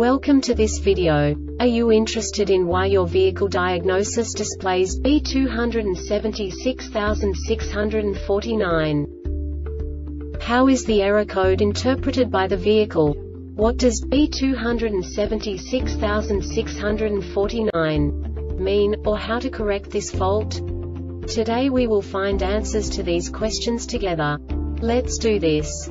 Welcome to this video. Are you interested in why your vehicle diagnosis displays B2766-49? How is the error code interpreted by the vehicle? What does B2766-49 mean, or how to correct this fault? Today we will find answers to these questions together. Let's do this.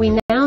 We now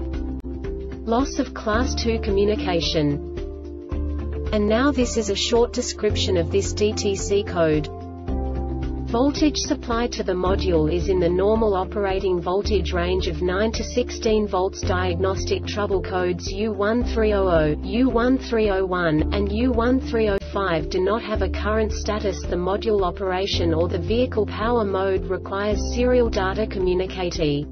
loss of class 2 communication. And now this is a short description of this DTC code. Voltage supplied to the module is in the normal operating voltage range of 9 to 16 volts. Diagnostic trouble codes U1300, U1301, and U1305 do not have a current status. The module operation or the vehicle power mode requires serial data communicatee.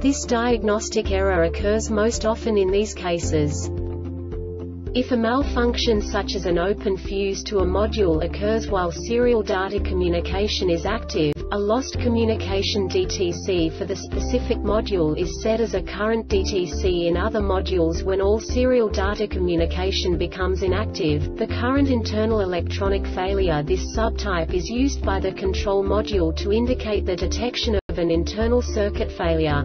This diagnostic error occurs most often in these cases. If a malfunction such as an open fuse to a module occurs while serial data communication is active, a lost communication DTC for the specific module is set as a current DTC. In other modules, when all serial data communication becomes inactive, the current internal electronic failure. This subtype is used by the control module to indicate the detection of an internal circuit failure.